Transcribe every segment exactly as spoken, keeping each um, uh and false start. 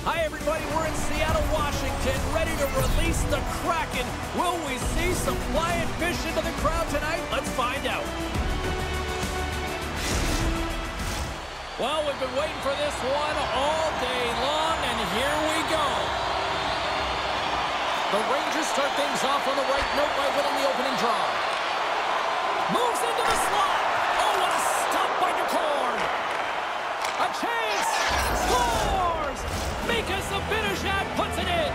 Hi, everybody. We're in Seattle, Washington, ready to release the Kraken. Will we see some flying fish into the crowd tonight? Let's find out. Well, we've been waiting for this one all day long, and here we go. The Rangers start things off on the right note by winning the opening draw. Moves into the slot. Oh, what a stop by DeCourcy. A chance. Scores. Mika Zibanejad puts it in.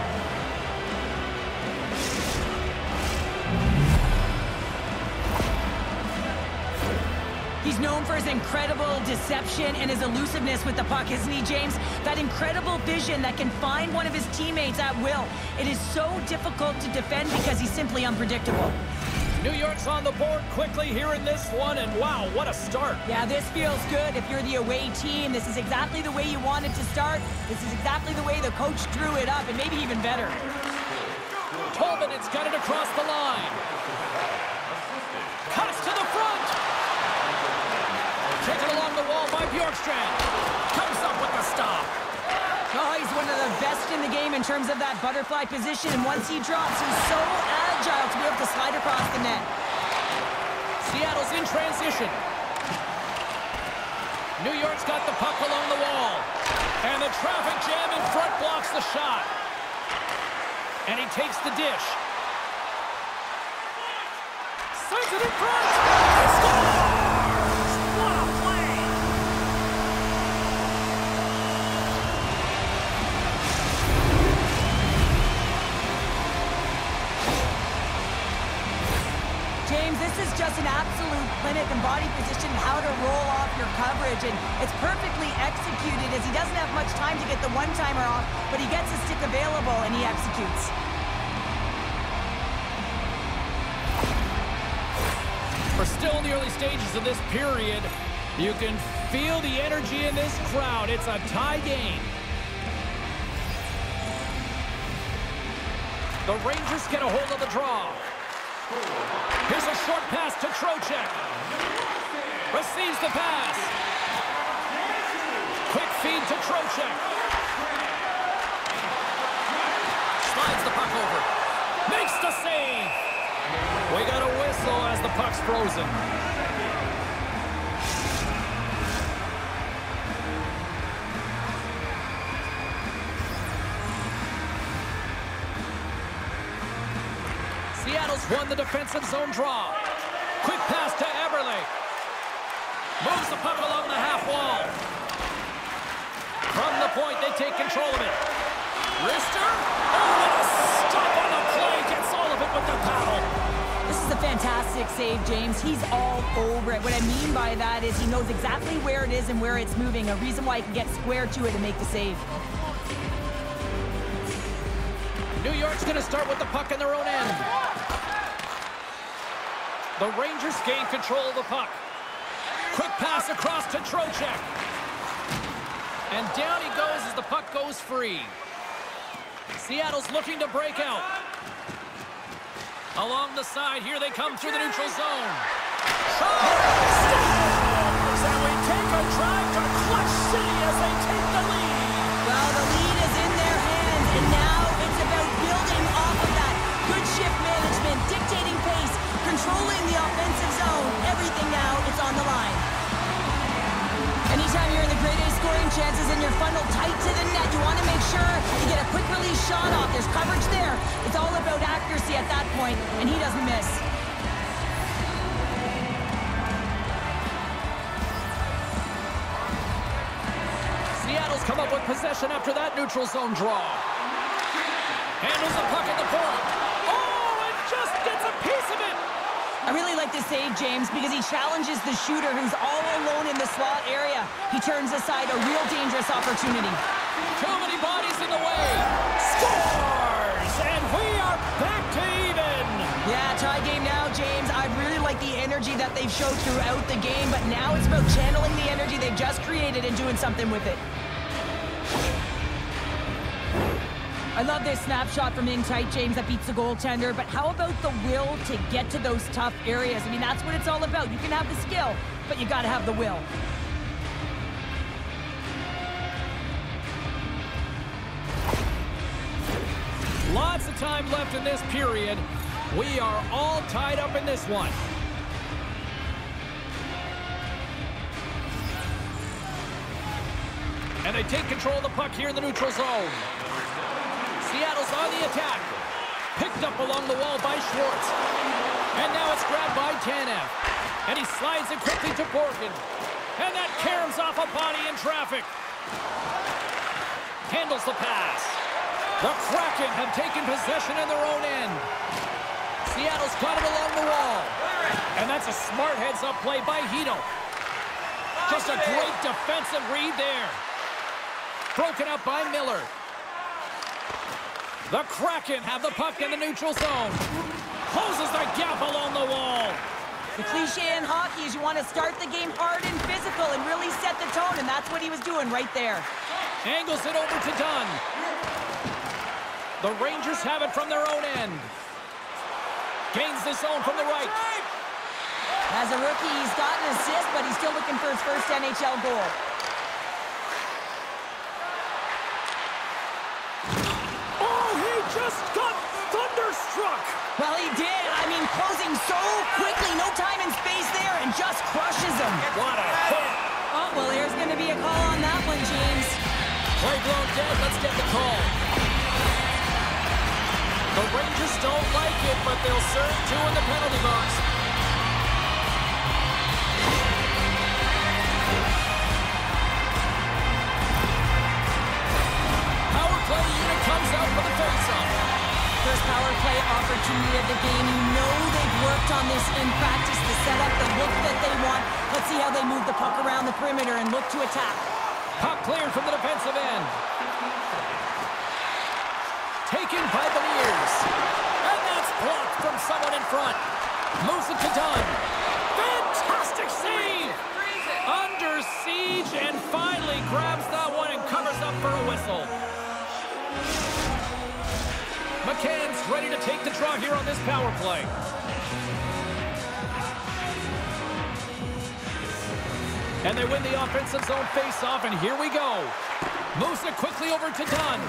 He's known for his incredible deception and his elusiveness with the puck, isn't he, James? That incredible vision that can find one of his teammates at will. It is so difficult to defend because he's simply unpredictable. New York's on the board quickly here in this one, and wow, what a start. Yeah, this feels good. If you're the away team, this is exactly the way you want it to start. This is exactly the way the coach drew it up, and maybe even better. Tobin has got it across the line. Cuts to the front. Taken along the wall by Bjorkstrand. Comes up with the stop. Oh, he's one of the best in the game in terms of that butterfly position, and once he drops, he's so agile to be able to slide across the net. Seattle's in transition. New York's got the puck along the wall. And the traffic jam in front blocks the shot. And he takes the dish. Sends it in front. Scores! What a play! James, this is just an absolute clinic and body position how to roll off your coverage, and it's perfectly executed as he doesn't have much time to get the one-timer off, but he gets his stick available and he executes. We're still in the early stages of this period. You can feel the energy in this crowd. It's a tie game. The Rangers get a hold of the draw. Here's a short pass to Trocheck. Receives the pass. Quick feed to Trocheck. Slides the puck over. Makes the save. We got a whistle as the puck's frozen. Seattle's won the defensive zone draw. Quick pass to Eberle. Moves the puck along the half wall. From the point, they take control of it. Rister. Oh, what a stop on the play. Gets all of it with the paddle. This is a fantastic save, James. He's all over it. What I mean by that is he knows exactly where it is and where it's moving. A reason why he can get square to it and make the save. New York's going to start with the puck in their own end. The Rangers gain control of the puck. Quick pass across to Trocheck. And down he goes as the puck goes free. Seattle's looking to break out. Along the side, here they come through the neutral zone. Scores! And we take a drive to Clutch City as they take the lead. Well, the lead is in their hands, and now it's about building off of that. Good shift management, dictating pace, controlling the offensive zone. Everything now is on the line. Anytime you're in the grade A scoring chances and you're funneled tight to the net, you want to make sure you get a quick release shot off. There's coverage there. It's all about accuracy at that point, and he doesn't miss. Seattle's come up with possession after that neutral zone draw. Handles the puck at the point. I really like this save, James, because he challenges the shooter who's all alone in the slot area. He turns aside a real dangerous opportunity. Too many bodies in the way. Scores! And we are back to even. Yeah, tie game now, James. I really like the energy that they've showed throughout the game, but now it's about channeling the energy they've just created and doing something with it. I love this snapshot from in tight, James, that beats the goaltender, but how about the will to get to those tough areas? I mean, that's what it's all about. You can have the skill, but you got to have the will. Lots of time left in this period. We are all tied up in this one. And they take control of the puck here in the neutral zone. Seattle's on the attack. Picked up along the wall by Schwartz. And now it's grabbed by Tanev. And he slides it quickly to Gorkin. And that caroms off a body in traffic. Handles the pass. The Kraken have taken possession in their own end. Seattle's caught it along the wall. And that's a smart heads-up play by Hino. Just a great defensive read there. Broken up by Miller. The Kraken have the puck in the neutral zone. Closes the gap along the wall. The cliche in hockey is you want to start the game hard and physical and really set the tone, and that's what he was doing right there. Angles it over to Dunn. The Rangers have it from their own end. Gains the zone from the right. As a rookie, he's got an assist, but he's still looking for his first N H L goal. Just got thunderstruck. Well, he did. I mean, closing so quickly. No time and space there, and just crushes him. What a hit. Oh, well, there's going to be a call on that one, James. Play blown dead. Let's get the call. The Rangers don't like it, but they'll serve two in the penalty box. Power play unit comes out for the faceoff. First power play opportunity of the game. You know they've worked on this in practice, the setup, the look that they want. Let's see how they move the puck around the perimeter and look to attack. Puck cleared from the defensive end. Taken by the Mears. And that's blocked from someone in front. Moves it to Dunn. Fantastic save! Under siege and finally grabs that one and covers up for a whistle. McCann's ready to take the draw here on this power play. And they win the offensive zone face-off, and here we go. Moves it quickly over to Dunn.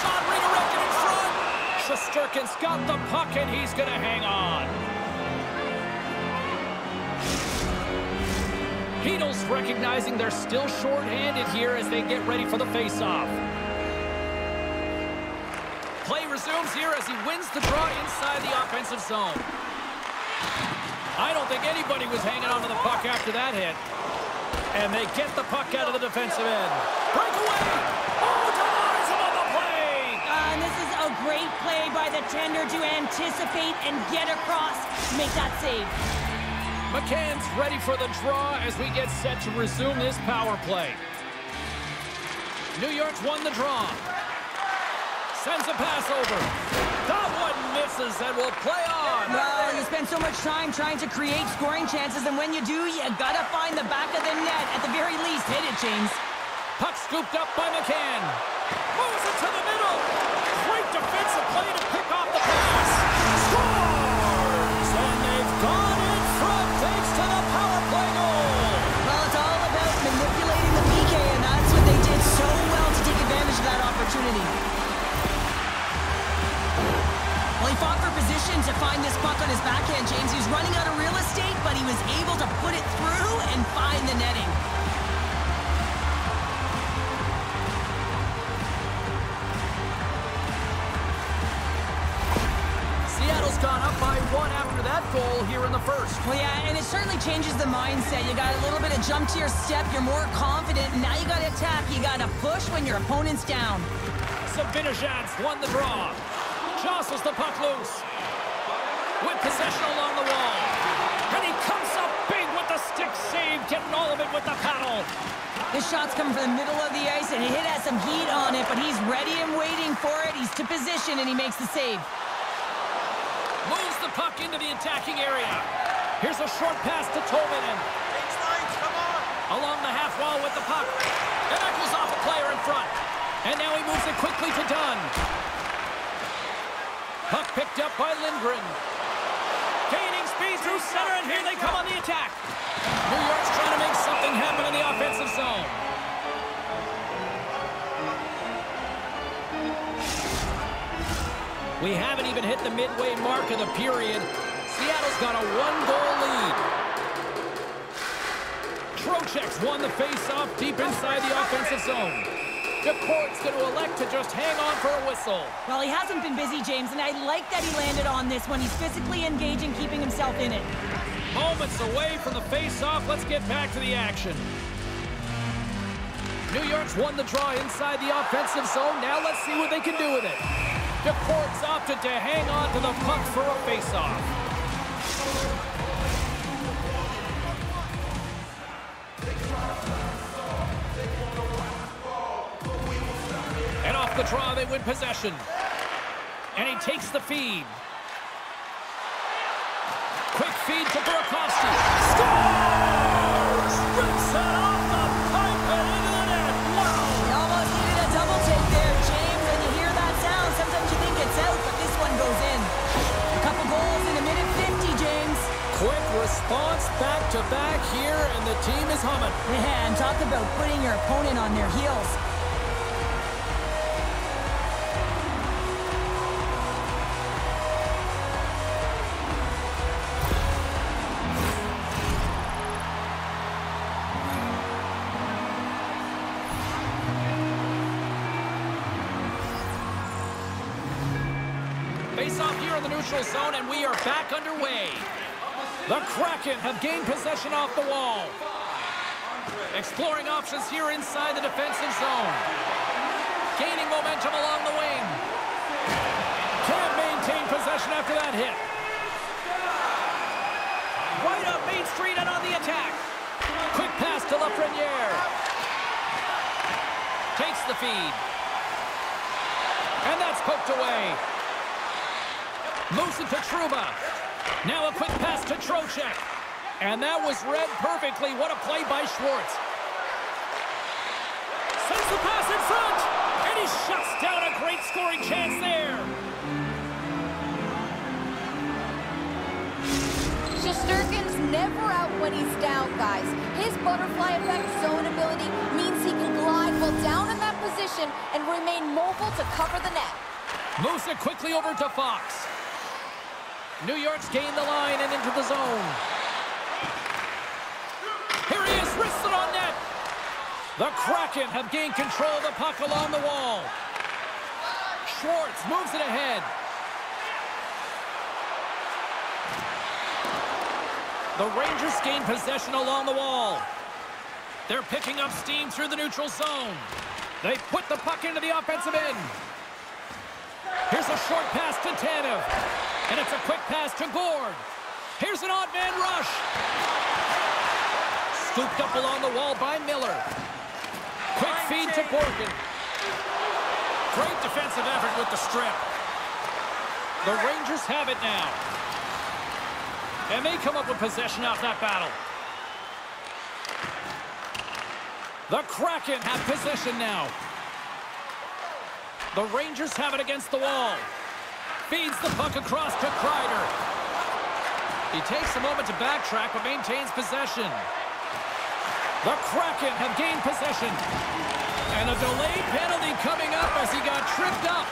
Shot redirected in front. Shesterkin's got the puck, and he's going to hang on. Heedles recognizing they're still shorthanded here as they get ready for the face-off. Play resumes here as he wins the draw inside the offensive zone. I don't think anybody was hanging on to the puck after that hit. And they get the puck out of the defensive end. Breakaway! Oh, Tatar's on the play! Uh, and this is a great play by the tender to anticipate and get across to make that save. McCann's ready for the draw as we get set to resume this power play. New York's won the draw. Sends a pass over. That one misses and will play on. Well, you spend so much time trying to create scoring chances, and when you do, you gotta find the back of the net. At the very least, hit it, James. Puck scooped up by McCann. Moves it to the middle. Great defensive play to pick off the pass. Scores! And they've gone in front thanks to the power play goal. Well, it's all about manipulating the P K, and that's what they did so well to take advantage of that opportunity. Well, he fought for position to find this puck on his backhand, James. He was running out of real estate, but he was able to put it through and find the netting. Seattle's gone up by one after that goal here in the first. Well, yeah, and it certainly changes the mindset. You got a little bit of jump to your step. You're more confident. Now you got to attack. You got to push when your opponent's down. Zibanejad's won the draw. Jostles the puck loose. With possession along the wall. And he comes up big with the stick save, getting all of it with the paddle. This shot's coming from the middle of the ice, and it has some heat on it, but he's ready and waiting for it. He's to position, and he makes the save. Moves the puck into the attacking area. Here's a short pass to Tobin. Along the half wall with the puck. And that goes off a player in front. And now he moves it quickly to Dunn. Puck picked up by Lindgren. Gaining speed through center, and here they come on the attack. New York's trying to make something happen in the offensive zone. We haven't even hit the midway mark of the period. Seattle's got a one-goal lead. Trocheck's won the face-off deep inside the offensive zone. DeCourcy's going to elect to just hang on for a whistle. Well, he hasn't been busy, James, and I like that he landed on this one. He's physically engaging, keeping himself in it. Moments away from the face-off. Let's get back to the action. New York's won the draw inside the offensive zone. Now let's see what they can do with it. DeCourcy opted to hang on to the puck for a face-off. And off the draw, they win possession. And he takes the feed. Quick feed to Burakovsky. Scores! Rips it off the pipe and into the net. Wow! He almost needed a double take there, James. And you hear that sound. Sometimes you think it's out, but this one goes in. A couple goals in a minute fifty, James. Quick response back to back here, and the team is humming. Man, talk about putting your opponent on their heels. Zone, and we are back underway. The Kraken have gained possession off the wall. Exploring options here inside the defensive zone. Gaining momentum along the wing. Can't maintain possession after that hit. Right up Main Street and on the attack. Quick pass to Lafreniere. Takes the feed. And that's poked away. Moves it to Truba. Now a quick pass to Trocheck. And that was read perfectly. What a play by Schwartz. Sends the pass in front. And he shuts down a great scoring chance there. Shesterkin's never out when he's down, guys. His butterfly effect zone ability means he can glide while down in that position and remain mobile to cover the net. Moves it quickly over to Fox. New York's gained the line and into the zone. Here he is, wristed on net. The Kraken have gained control of the puck along the wall. Schwartz moves it ahead. The Rangers gain possession along the wall. They're picking up steam through the neutral zone. They put the puck into the offensive end. Here's a short pass to Tanev. And it's a quick pass to Gord. Here's an odd man rush. Scooped up along the wall by Miller. Quick feed to Gorkin. Great defensive effort with the strip. The Rangers have it now. And they come up with possession off that battle. The Kraken have possession now. The Rangers have it against the wall. Feeds the puck across to Kreider. He takes a moment to backtrack, but maintains possession. The Kraken have gained possession. And a delayed penalty coming up as he got tripped up.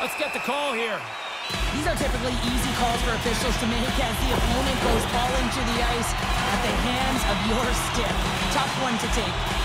Let's get the call here. These are typically easy calls for officials to make as the opponent goes all into the ice at the hands of your stick. Tough one to take.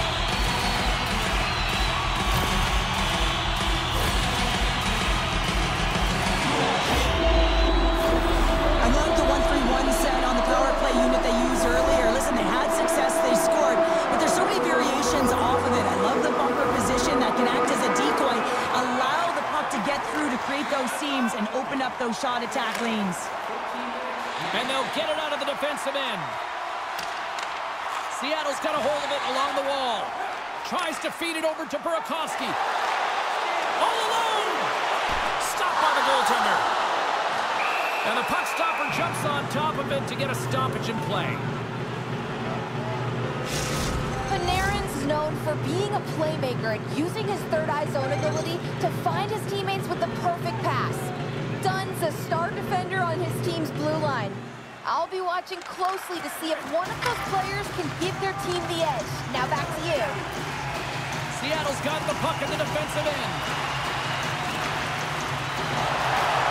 Those shot attack lanes. And they'll get it out of the defensive end. Seattle's got a hold of it along the wall. Tries to feed it over to Burakovsky. All alone! Stopped by the goaltender. And the puck stopper jumps on top of it to get a stoppage in play. Panarin's known for being a playmaker and using his third eye zone ability to find his teammates with the perfect pass. Dunn's a star defender on his team's blue line. I'll be watching closely to see if one of those players can give their team the edge. Now back to you. Seattle's got the puck at the defensive end.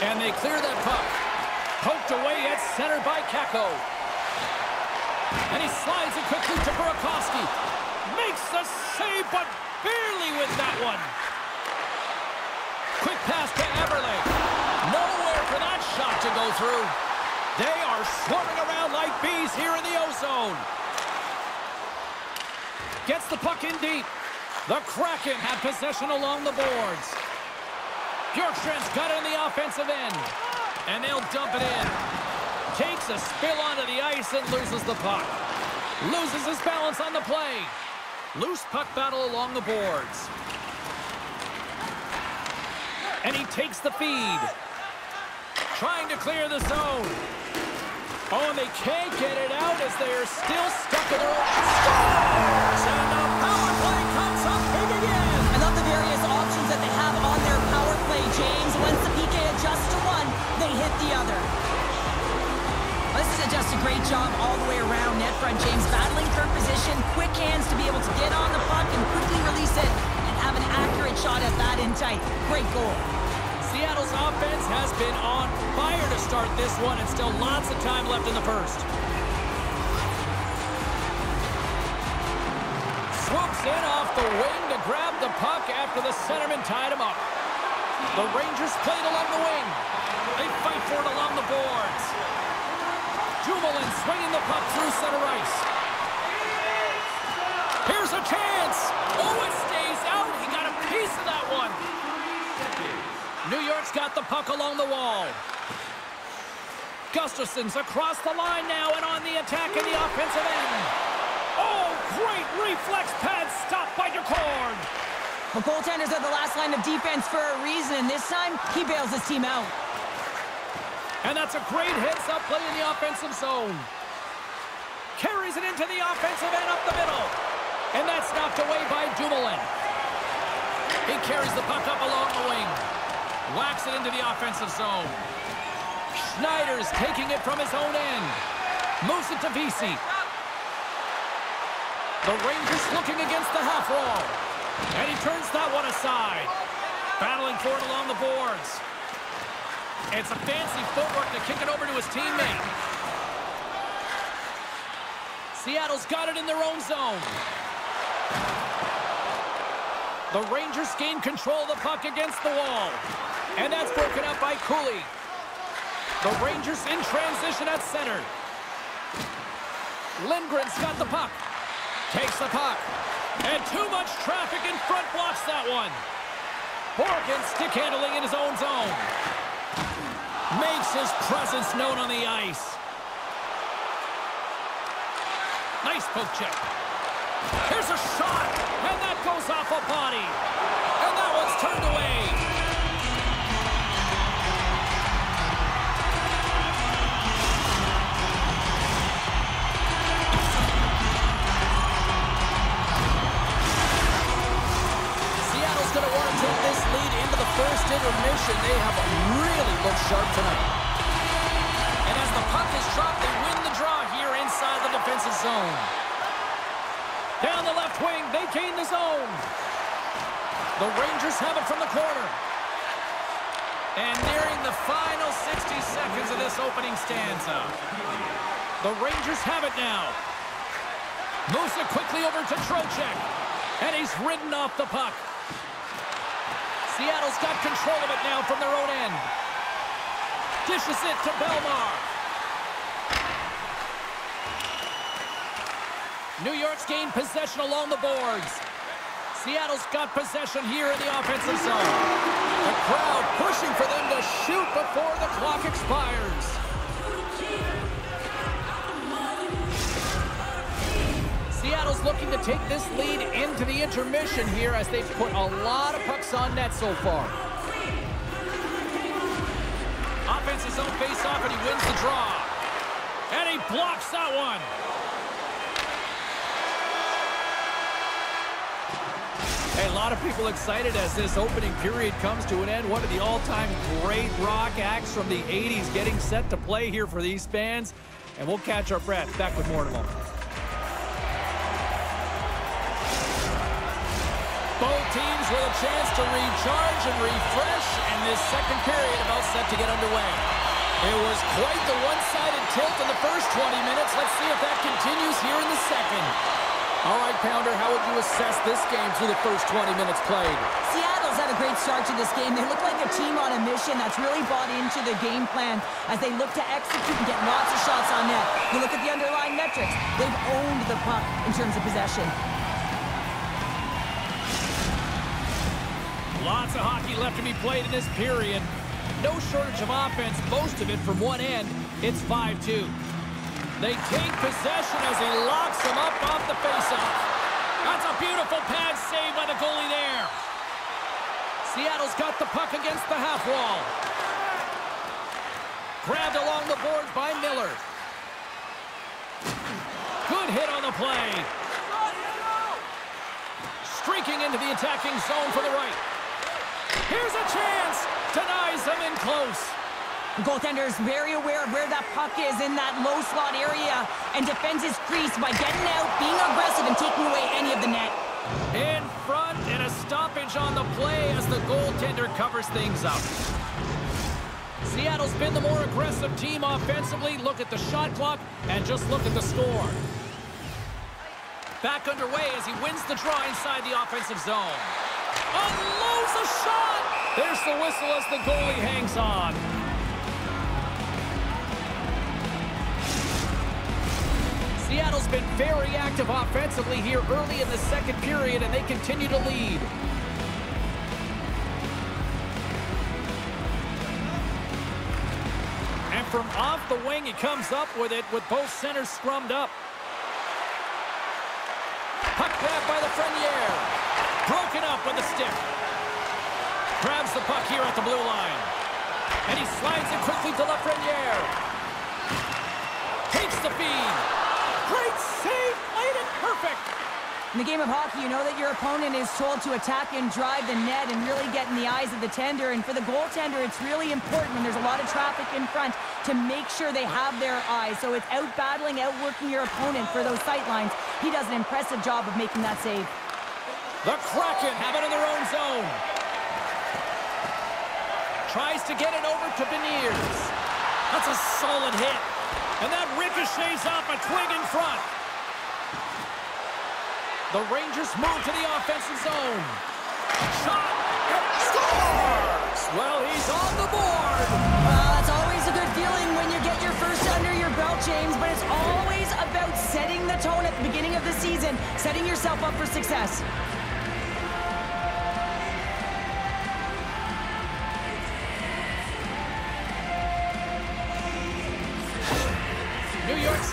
And they clear that puck. Poked away at center by Kakko. And he slides it quickly to Burakovsky. Makes the save, but barely with that one. Quick pass to Eberle. Nowhere for that shot to go through. They are swarming around like bees here in the O-zone. Gets the puck in deep. The Kraken have possession along the boards. Bjorkstrand's got it on the offensive end. And they'll dump it in. Takes a spill onto the ice and loses the puck. Loses his balance on the play. Loose puck battle along the boards. And he takes the feed. Trying to clear the zone. Oh, and they can't get it out as they are still stuck in their own. Scores! And the power play comes up big again. I love the various options that they have on their power play, James. Once the P K adjusts to one, they hit the other. Well, this is just a great job all the way around net front, James. Battling for position, quick hands to be able to get on the puck and quickly release it. Have an accurate shot at that in tight. Great goal. Seattle's offense has been on fire to start this one, and still lots of time left in the first. Swoops in off the wing to grab the puck after the centerman tied him up. The Rangers played along the wing. They fight for it along the boards. Jumelin swinging the puck through center ice. Here's a chance. Oh, it's piece of that one. New York's got the puck along the wall. Gustafson's across the line now and on the attack in the offensive end. Oh, great reflex pad stop by DeCourcy. The goaltenders are the last line of defense for a reason, and this time he bails his team out. And that's a great heads-up play in the offensive zone. Carries it into the offensive end up the middle. And that's knocked away by Dumoulin. He carries the puck up along the wing. Whacks it into the offensive zone. Schneider's taking it from his own end. Moves it to Vesey. The Rangers looking against the half wall. And he turns that one aside. Battling for it along the boards. It's a fancy footwork to kick it over to his teammate. Seattle's got it in their own zone. The Rangers gain control of the puck against the wall. And that's broken up by Cooley. The Rangers in transition at center. Lindgren's got the puck. Takes the puck. And too much traffic in front blocks that one. Gorkin stick handling in his own zone. Makes his presence known on the ice. Nice poke check. Here's a shot, and that goes off a body. And that one's turned away. Seattle's going to want to take this lead into the first intermission. They have really looked sharp tonight. And as the puck is dropped, they win the draw here inside the defensive zone. Down the left wing, they gain the zone. The Rangers have it from the corner. And nearing the final sixty seconds of this opening stanza. The Rangers have it now. Moves it quickly over to Trocheck. And he's ridden off the puck. Seattle's got control of it now from their own end. Dishes it to Belmar. New York's gained possession along the boards. Seattle's got possession here in the offensive zone. The crowd pushing for them to shoot before the clock expires. Seattle's looking to take this lead into the intermission here as they've put a lot of pucks on net so far. Offensive zone face-off, and he wins the draw. And he blocks that one. Hey, a lot of people excited as this opening period comes to an end. One of the all-time great rock acts from the eighties getting set to play here for these fans. And we'll catch our breath. Back with more in a moment. Both teams with a chance to recharge and refresh, and this second period about set to get underway. It was quite the one-sided tilt in the first twenty minutes. Let's see if that continues here in the second. All right, Pounder, how would you assess this game through the first twenty minutes played? Seattle's had a great start to this game. They look like a team on a mission that's really bought into the game plan as they look to execute and get lots of shots on net. You look at the underlying metrics. They've owned the puck in terms of possession. Lots of hockey left to be played in this period. No shortage of offense, most of it from one end. It's five two. They take possession as he locks him up off the faceoff. That's a beautiful pad save by the goalie there. Seattle's got the puck against the half wall. Grabbed along the board by Miller. Good hit on the play. Streaking into the attacking zone for the right. Here's a chance. Denies him in close. The goaltender is very aware of where that puck is in that low slot area and defends his crease by getting out, being aggressive, and taking away any of the net. In front, and a stoppage on the play as the goaltender covers things up. Seattle's been the more aggressive team offensively. Look at the shot clock and just look at the score. Back underway as he wins the draw inside the offensive zone. Unloads a shot! There's the whistle as the goalie hangs on. Seattle's been very active offensively here early in the second period, and they continue to lead. And from off the wing, he comes up with it with both centers scrummed up. Puck grab by Lafreniere. Broken up with a stick. Grabs the puck here at the blue line. And he slides it quickly to Lafreniere. Takes the feed. Great save, played it perfect. In the game of hockey, you know that your opponent is told to attack and drive the net and really get in the eyes of the tender. And for the goaltender, it's really important when there's a lot of traffic in front to make sure they have their eyes. So it's out battling, outworking your opponent for those sight lines. He does an impressive job of making that save. The Kraken have it in their own zone. Tries to get it over to Veneers. That's a solid hit. And that ricochets off a twig in front. The Rangers move to the offensive zone. Shot and scores! Well, he's on the board. Well, it's always a good feeling when you get your first under your belt, James, but it's always about setting the tone at the beginning of the season, setting yourself up for success.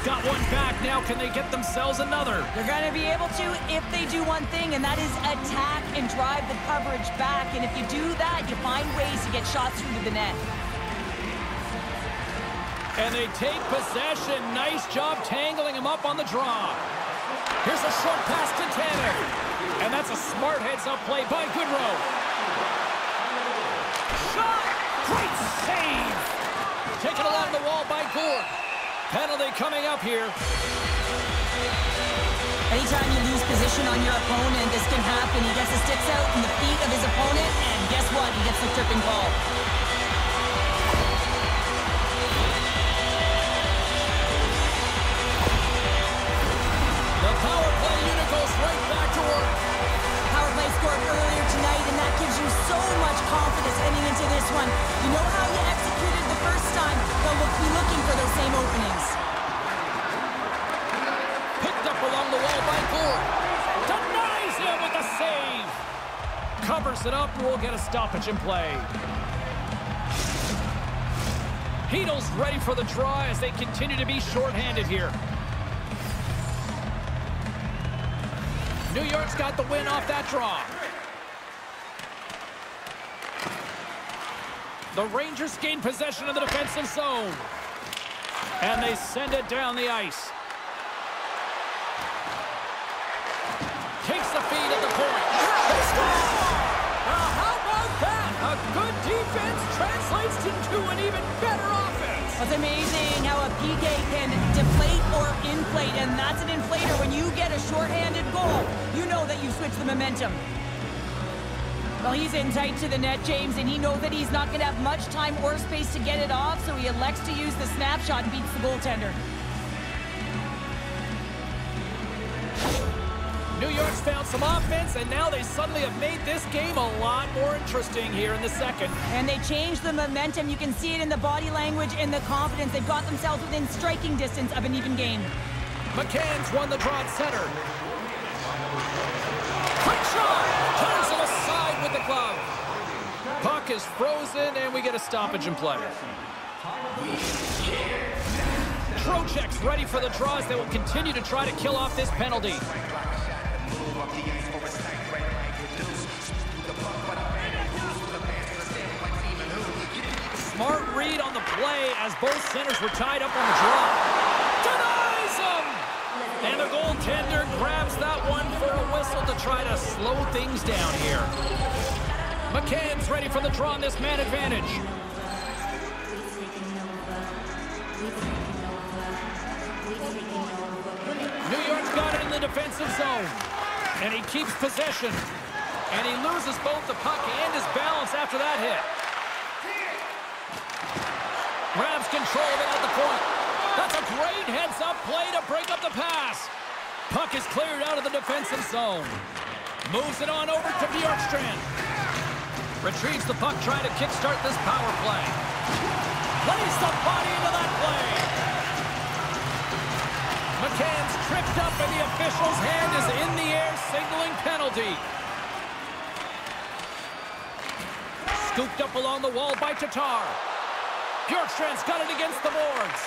Got one back now. Can they get themselves another? They're going to be able to if they do one thing, and that is attack and drive the coverage back. And if you do that, you find ways to get shots through to the net. And they take possession. Nice job tangling him up on the draw. Here's a short pass to Tanev, and that's a smart heads-up play by Goodrow. Shot! Great save! Taken along the wall by Gorkin. Penalty coming up here. Anytime you lose position on your opponent, this can happen. He gets the sticks out in the feet of his opponent, and guess what? He gets the tripping ball. The power play unit goes right back to work. Power play scored earlier tonight, and that gives you so much confidence heading into this one. You know how you executed the first time, they'll look, be looking for those same openings. Picked up along the wall by Gore. Denies him with a save. Covers it up, and we'll get a stoppage in play. Hino's ready for the draw as they continue to be shorthanded here. New York's got the win off that draw. The Rangers gain possession of the defensive zone. And they send it down the ice. Takes the feed at the point. They score! Now how about that? A good defense translates into an even better offense. It's amazing how a P K can deflate or inflate, and that's an inflator. When you get a shorthanded goal, you know that you switch the momentum. Well, he's in tight to the net, James, and he knows that he's not going to have much time or space to get it off, so he elects to use the snapshot and beats the goaltender. New York's found some offense, and now they suddenly have made this game a lot more interesting here in the second. And they changed the momentum. You can see it in the body language and the confidence. They've got themselves within striking distance of an even game. McCann's won the draw center. Quick shot! Turns it aside with the glove. Puck is frozen, and we get a stoppage in play. Trocheck's ready for the draws. They will continue to try to kill off this penalty. Smart read on the play as both centers were tied up on the draw. Denies him! And the goaltender grabs that one for a whistle to try to slow things down here. McCann's ready for the draw on this man advantage. New York's got it in the defensive zone. And he keeps possession. And he loses both the puck and his balance after that hit. Grabs control of it at the point. That's a great heads-up play to break up the pass. Puck is cleared out of the defensive zone. Moves it on over to Bjorkstrand. Retrieves the puck, trying to kickstart this power play. Plays the body into that play. McCann's tripped up, and the official's hand is in the air, signaling penalty. Scooped up along the wall by Tatar. Bjorkstrand's got it against the boards.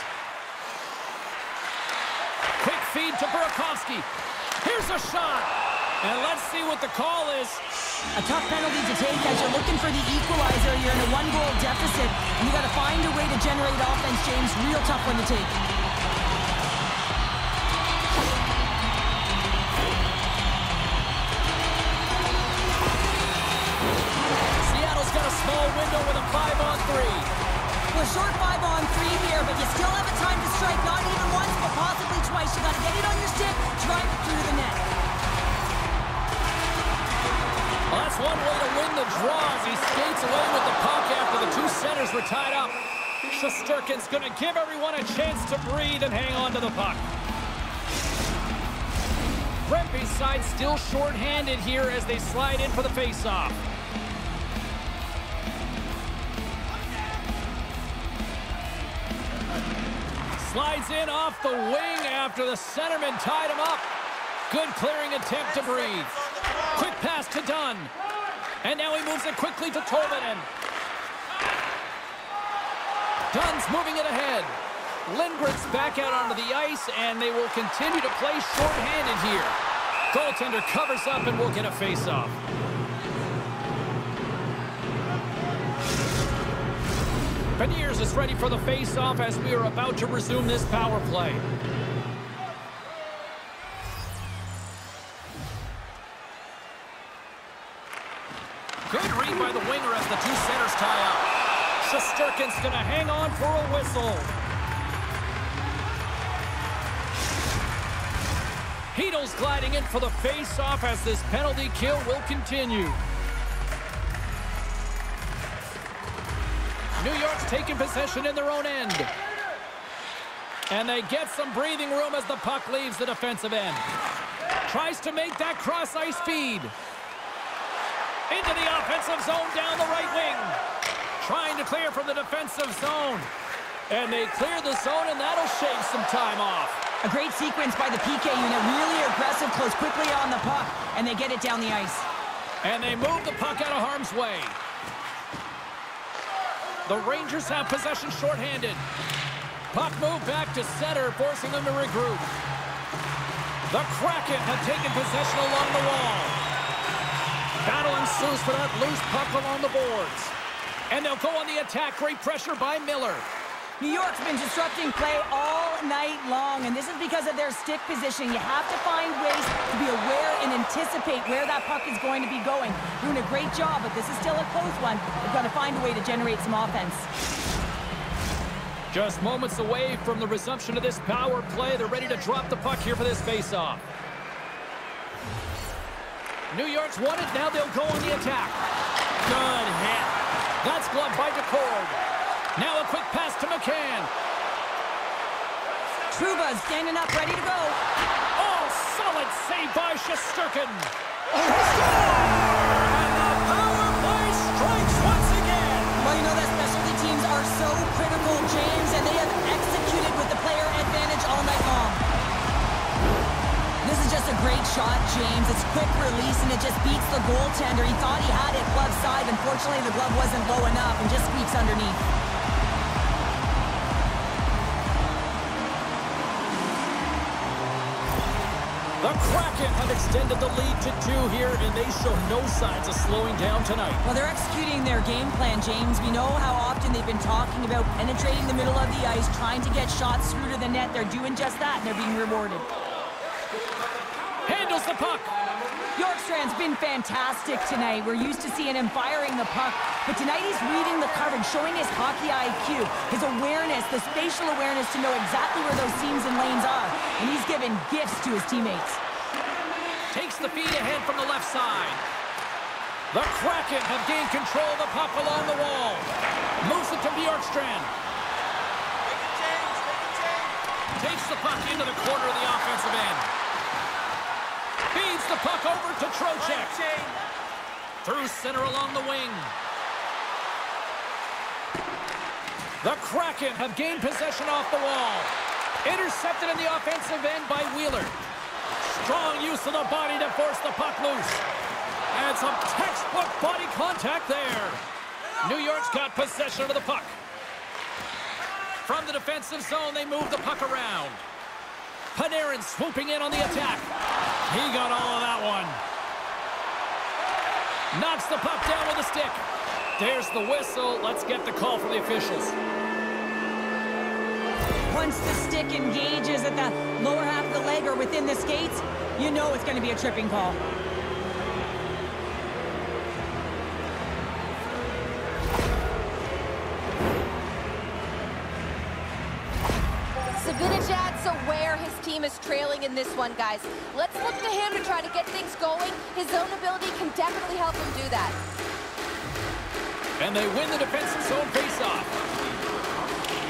Quick feed to Burakovsky. Here's a shot. And let's see what the call is. A tough penalty to take as you're looking for the equalizer. You're in a one-goal deficit. And you got to find a way to generate offense, James. Real tough one to take. Seattle's got a small window with a five on three. We're short five on three here, but you still have a time to strike, not even once, but possibly twice. You got to get it on your stick, drive it through the net. Well, that's one way to win the draw as he skates away with the puck after the two centers were tied up. Shesterkin's going to give everyone a chance to breathe and hang on to the puck. Rempe's side still shorthanded here as they slide in for the faceoff. Slides in off the wing after the centerman tied him up. Good clearing attempt to breathe. Quick pass to Dunn. And now he moves it quickly to Tolvanen. Dunn's moving it ahead. Lindgren's back out onto the ice, and they will continue to play shorthanded here. Goaltender covers up, and we'll get a face-off. Veneers is ready for the face-off as we are about to resume this power play. Good read by the winger as the two centers tie up. Shesterkin's going to hang on for a whistle. Hino's gliding in for the face-off as this penalty kill will continue. New York's taking possession in their own end. And they get some breathing room as the puck leaves the defensive end. Tries to make that cross-ice feed. Into the offensive zone down the right wing. Trying to clear from the defensive zone. And they clear the zone, and that'll shave some time off. A great sequence by the P K unit. Really aggressive, close quickly on the puck, and they get it down the ice. And they move the puck out of harm's way. The Rangers have possession shorthanded. Puck moved back to center, forcing them to regroup. The Kraken have taken possession along the wall. Battle ensues for that loose puck along the boards. And they'll go on the attack. Great pressure by Miller. New York's been disrupting play all night long, and this is because of their stick position. You have to find ways to be aware and anticipate where that puck is going to be going. Doing a great job, but this is still a close one. They've got to find a way to generate some offense. Just moments away from the resumption of this power play. They're ready to drop the puck here for this faceoff. New York's won it. Now they'll go on the attack. Good hit. That's gloved by DeCourcy. Now a quick pass to McCann. Truba standing up, ready to go. Oh, solid save by Shesterkin. Oh, he scores! And the power play strikes once again. Well, you know that specialty teams are so critical, James, and they have executed with the player advantage all night long. This is just a great shot, James. It's quick release, and it just beats the goaltender. He thought he had it glove side. Unfortunately, the glove wasn't low enough and just squeaks underneath. The Kraken have extended the lead to two here, and they show no signs of slowing down tonight. Well, they're executing their game plan, James. We know how often they've been talking about penetrating the middle of the ice, trying to get shots through to the net. They're doing just that, and they're being rewarded. Handles the puck. Bjorkstrand's been fantastic tonight. We're used to seeing him firing the puck, but tonight he's reading the coverage, showing his hockey I Q, his awareness, the spatial awareness to know exactly where those seams and lanes are. And he's giving gifts to his teammates. Takes the feed ahead from the left side. The Kraken have gained control of the puck along the wall. Moves it to Bjorkstrand. Make a change, make a change. Takes the puck into the corner of the offensive end. Feeds the puck over to Trocheck. Through center along the wing. The Kraken have gained possession off the wall. Intercepted in the offensive end by Wheeler. Strong use of the body to force the puck loose. And some textbook body contact there. New York's got possession of the puck. From the defensive zone, they move the puck around. Panarin swooping in on the attack. He got all of that one. Knocks the puck down with a stick. There's the whistle. Let's get the call from the officials. Once the stick engages at the lower half of the leg or within the skates, you know it's going to be a tripping call. Zibanejad's aware his team is trailing in this one, guys. Let's look to him to try to get things going. His own ability can definitely help him do that. And they win the defensive zone faceoff.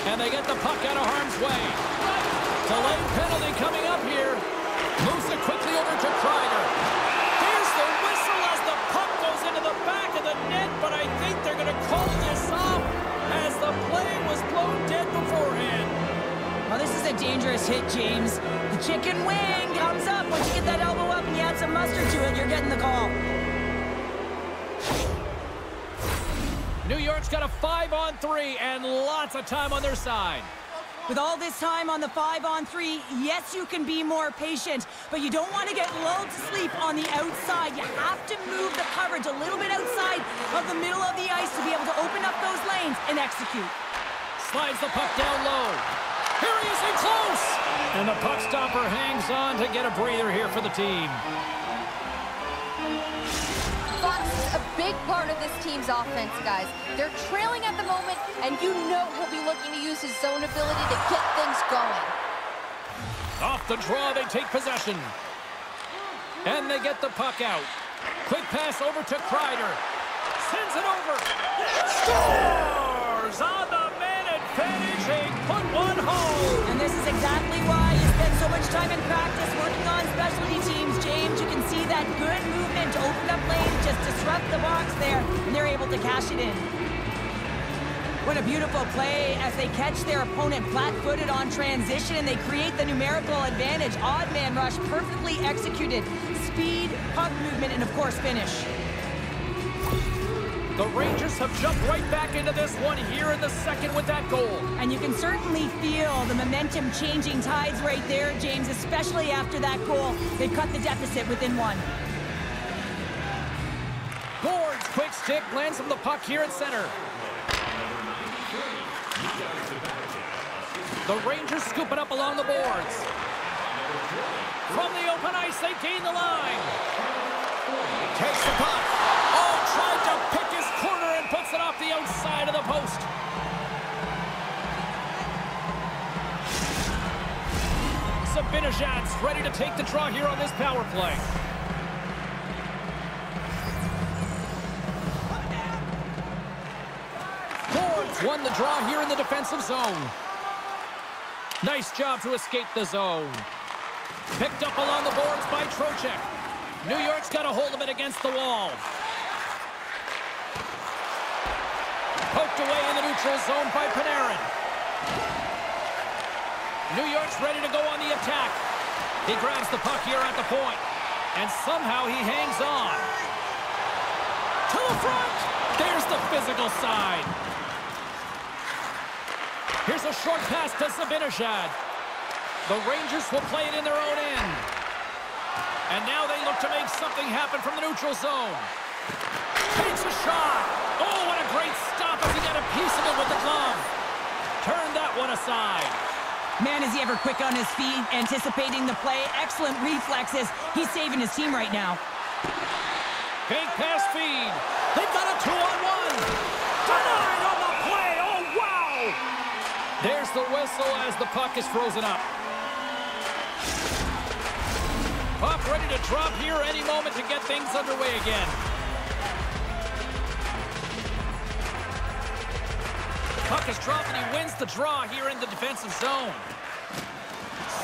And they get the puck out of harm's way. Delayed penalty coming up here. Moves it quickly over to Kreider. There's the whistle as the puck goes into the back of the net, but I think they're going to call this off as the play was blown dead beforehand. Well, this is a dangerous hit, James. The chicken wing comes up. Once you get that elbow up and you add some mustard to it, you're getting the call. New York's got a five on three and lots of time on their side. With all this time on the five on three, yes, you can be more patient, but you don't want to get lulled to sleep on the outside. You have to move the coverage a little bit outside of the middle of the ice to be able to open up those lanes and execute. Slides the puck down low. Here he is in close! And the puck stopper hangs on to get a breather here for the team. Fox is a big part of this team's offense, guys. They're trailing at the moment, and you know he'll be looking to use his zone ability to get things going. Off the draw, they take possession. And they get the puck out. Quick pass over to Kreider. Sends it over. Scores! On the man advantage, they put one home. And this is exactly why you spend so much time in practice working on specialty teams, James. You can see that good movement to open up lanes, just disrupt the box there, and they're able to cash it in. What a beautiful play as they catch their opponent flat-footed on transition, and they create the numerical advantage. Odd man rush, perfectly executed. Speed, puck movement, and of course, finish. The Rangers have jumped right back into this one here in the second with that goal. And you can certainly feel the momentum changing tides right there, James, especially after that goal. They cut the deficit within one. Gord's quick stick lands from the puck here at center. The Rangers scoop it up along the boards. From the open ice, they gain the line. Takes the puck. Oh, tried to pick his corner and puts it off the outside of the post. Zibanejad's ready to take the draw here on this power play. won the draw here in the defensive zone. Nice job to escape the zone. Picked up along the boards by Trocheck. New York's got a hold of it against the wall. Poked away in the neutral zone by Panarin. New York's ready to go on the attack. He grabs the puck here at the point, and somehow he hangs on. To the front! There's the physical side. Here's a short pass to Zibanejad. The Rangers will play it in their own end. And now they look to make something happen from the neutral zone. Takes a shot. Oh, what a great stop as he got a piece of it with the glove. Turned that one aside. Man, is he ever quick on his feet, anticipating the play. Excellent reflexes. He's saving his team right now. Big pass feed. They've got a two-on-one. Denied on the play. Oh, wow. There's the whistle as the puck is frozen up. Puck ready to drop here any moment to get things underway again. Puck is dropped and he wins the draw here in the defensive zone.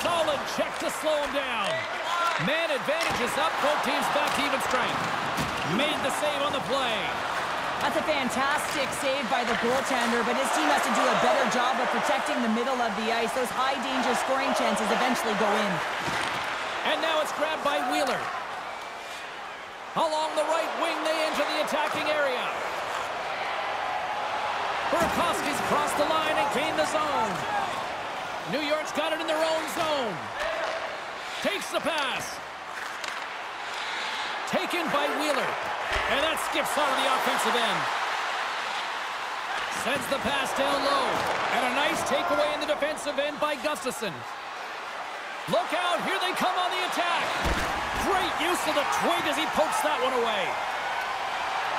Solid check to slow him down. Man advantage is up. Both teams back to even strength. Made the save on the play. That's a fantastic save by the goaltender, but his team has to do a better job of protecting the middle of the ice. Those high-danger scoring chances eventually go in. And now it's grabbed by Wheeler. Along the right wing, they enter the attacking area. Burakovsky's crossed the line and gained the zone. New York's got it in their own zone. Takes the pass. Taken by Wheeler. And that skips out of the offensive end. Sends the pass down low. And a nice takeaway in the defensive end by Gustafson. Look out, here they come on the attack. Great use of the twig as he pokes that one away.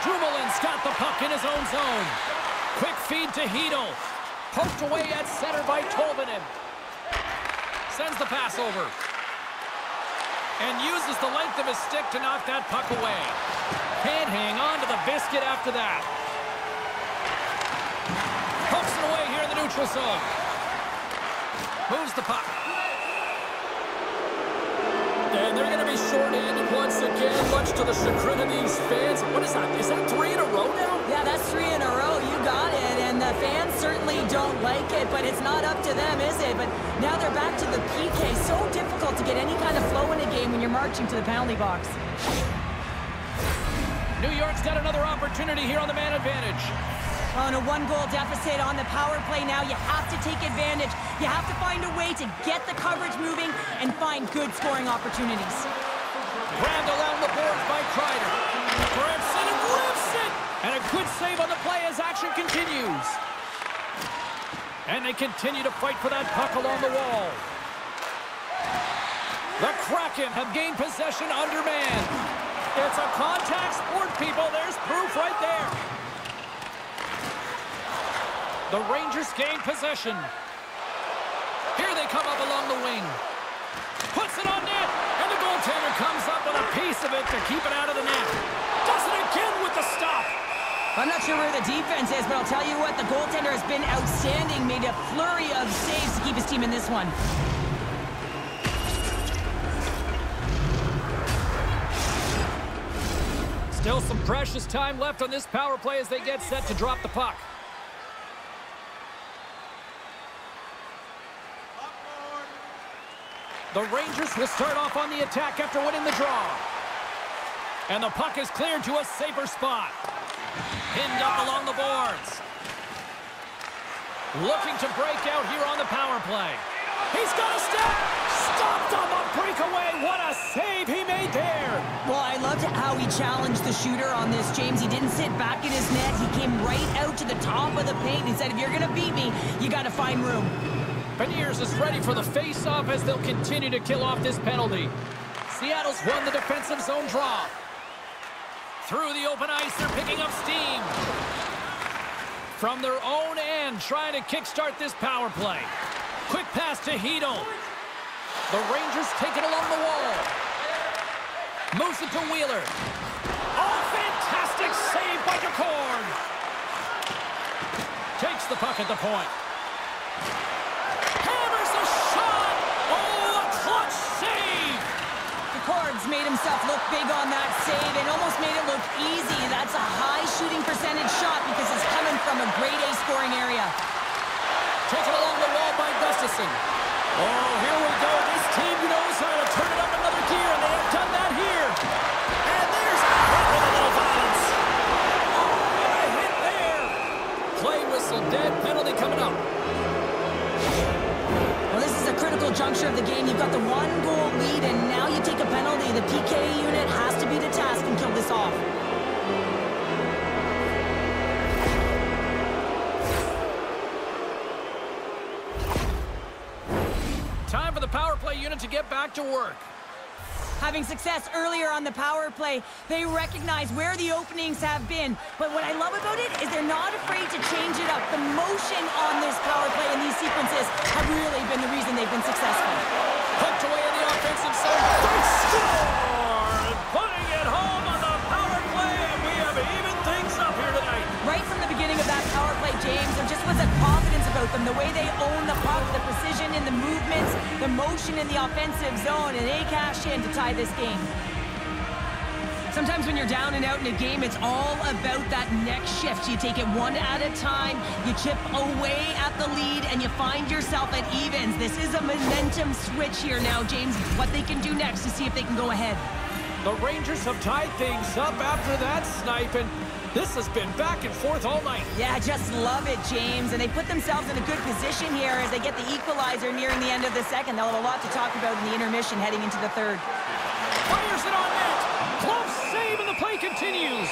Jumelin's got the puck in his own zone. Quick feed to Hino. Poked away at center by Tobin. Sends the pass over. And uses the length of his stick to knock that puck away. Can't hang on to the biscuit after that. Pokes it away here in the neutral zone. Moves the puck. And they're going to be shorthanded once again, much to the chagrin of these fans. What is that? Is that three in a row now? Yeah, that's three in a row. You got it. And the fans certainly don't like it, but it's not up to them, is it? But now they're back to the P K. So difficult to get any kind of flow in a game when you're marching to the penalty box. New York's got another opportunity here on the man advantage. On a one-goal deficit on the power play now, you have to take advantage. You have to find a way to get the coverage moving and find good scoring opportunities. Grabbed along the boards by Kreider. Grabs it and lifts it! And a good save on the play as action continues. And they continue to fight for that puck along the wall. The Kraken have gained possession under man. It's a contact sport, people. There's proof right there. The Rangers gain possession. Here they come up along the wing. Puts it on net, and the goaltender comes up with a piece of it to keep it out of the net. Does it again with the stop. I'm not sure where the defense is, but I'll tell you what, the goaltender has been outstanding. Made a flurry of saves to keep his team in this one. Still some precious time left on this power play as they get set to drop the puck. The Rangers will start off on the attack after winning the draw. And the puck is cleared to a safer spot. Pinned up along the boards. Looking to break out here on the power play. He's got a step! Stopped on the breakaway! What a save he made there! Well, I loved how he challenged the shooter on this, James. He didn't sit back in his net. He came right out to the top of the paint and said, if you're going to beat me, you got to find room. Veneers is ready for the face-off as they'll continue to kill off this penalty. Seattle's won the defensive zone draw. Through the open ice, they're picking up steam. From their own end, trying to kickstart this power play. Quick pass to Hino. The Rangers take it along the wall. Moves it to Wheeler. Oh, fantastic save by DeCourcy. Takes the puck at the point. Hammers the shot! Oh, a clutch save! DeCourcy made himself look big on that save and almost made it look easy. That's a high shooting percentage shot because it's coming from a grade A scoring area. Taken along the wall by Gustafson. Oh, here we go. This team knows how to turn it up another gear, and they have done that here. And there's a hit with a little violence. Oh, and a hit there. Play whistle dead. Penalty coming up. Well, this is a critical juncture of the game. You've got the one-goal lead, and now you take a penalty. The P K unit has to be the task and kill this off. Time for the power play unit to get back to work. Having success earlier on the power play, they recognize where the openings have been. But what I love about it is they're not afraid to change it up. The motion on this power play and these sequences have really been the reason they've been successful. Hooked away in the offensive zone. They score! Putting it home on the power play. We have evened things up here tonight. Right from the beginning of that power play, James, there just was a confidence about them. The way they own the puck, the precision in the movements, the motion in the offensive zone, and they cash in to tie this game. Sometimes when you're down and out in a game, it's all about that next shift. You take it one at a time, you chip away at the lead, and you find yourself at evens. This is a momentum switch here now, James. What they can do next to see if they can go ahead. The Rangers have tied things up after that snipe, and this has been back and forth all night. Yeah, I just love it, James. And they put themselves in a good position here as they get the equalizer nearing the end of the second. They'll have a lot to talk about in the intermission heading into the third. Fires it on net. Close save, and the play continues.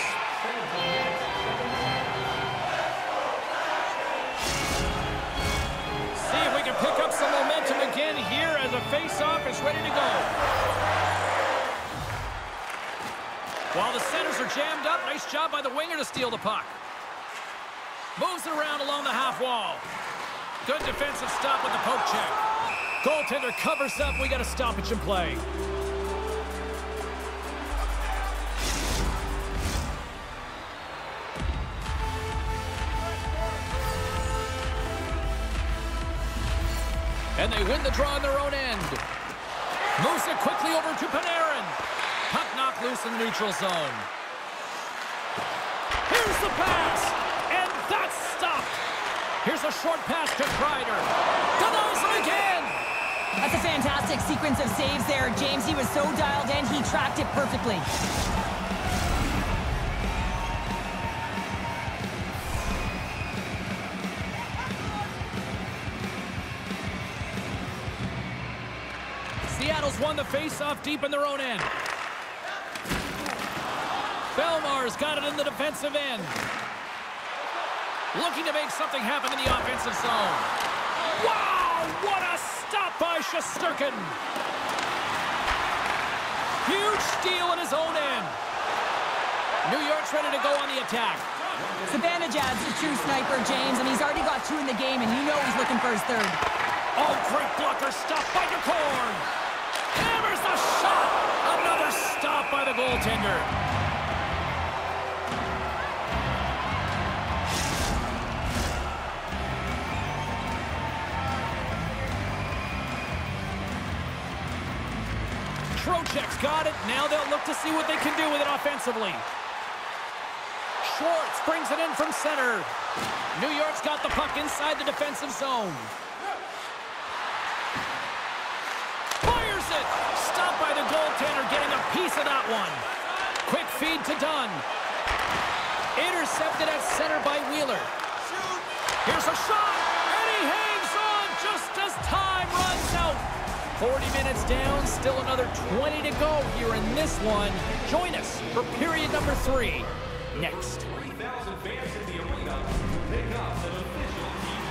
See if we can pick up some momentum again here as a face-off is ready to go. While the centers are jammed up, nice job by the winger to steal the puck. Moves it around along the half wall. Good defensive stop with the poke check. Goaltender covers up. We got a stoppage in play. And they win the draw on their own end. Moves it quickly over to Panarin. Puck knocked loose in the neutral zone. Here's the pass, and that's stopped. Here's a short pass to Kreider. Denies it again. That's a fantastic sequence of saves there, James. He was so dialed in, he tracked it perfectly. Seattle's won the faceoff deep in their own end. Belmar's got it in the defensive end. Looking to make something happen in the offensive zone. Wow! What a stop by Shesterkin. Huge steal in his own end. New York's ready to go on the attack. Zibanejad's a true sniper, James, and he's already got two in the game, and you know he's looking for his third. Oh, great blocker stop by DeCourcy. Hammers the shot. Another stop by the goaltender. Trocheck's got it. Now they'll look to see what they can do with it offensively. Schwartz brings it in from center. New York's got the puck inside the defensive zone. Fires it. Stopped by the goaltender, getting a piece of that one. Quick feed to Dunn. Intercepted at center by Wheeler. Here's a shot, and he hangs on just as time runs out. forty minutes down, still another twenty to go here in this one. Join us for period number three next. three thousand fans in the arena pick up an official team.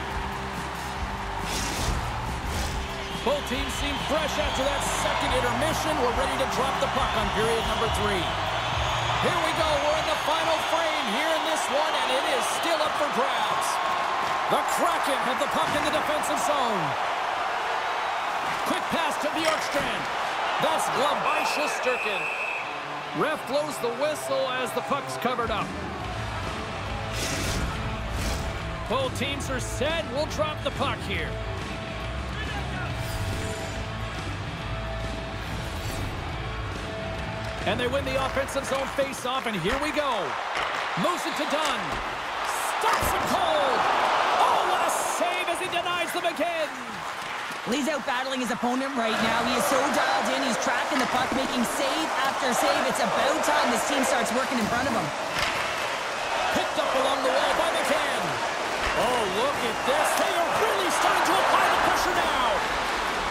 Both teams seem fresh after that second intermission. We're ready to drop the puck on period number three. Here we go. We're in the final frame here in this one, and it is still up for grabs. The Kraken have the puck in the defensive zone. Quick pass to Bjorkstrand. That's gloved by Shesterkin. Ref blows the whistle as the puck's covered up. Both teams are set. We'll drop the puck here. And they win the offensive zone face-off, and here we go. Moves it to Dunn. Stops it cold. Oh, what a save as he denies the McCann. Well, he's out battling his opponent right now. He is so dialed in. He's tracking the puck, making save after save. It's about time this team starts working in front of him. Picked up along the wall by McCann. Oh, look at this. They are really starting to apply the pressure now.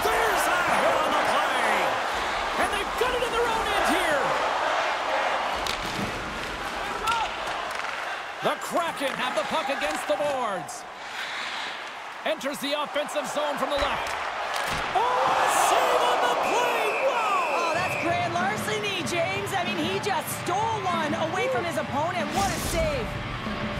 There's a hit on the play. And they've got it in their own end here. The Kraken have the puck against the boards. Enters the offensive zone from the left. Oh, a save on the play! Wow! Oh, that's grand larceny, James. I mean, he just stole one away from his opponent. What a save.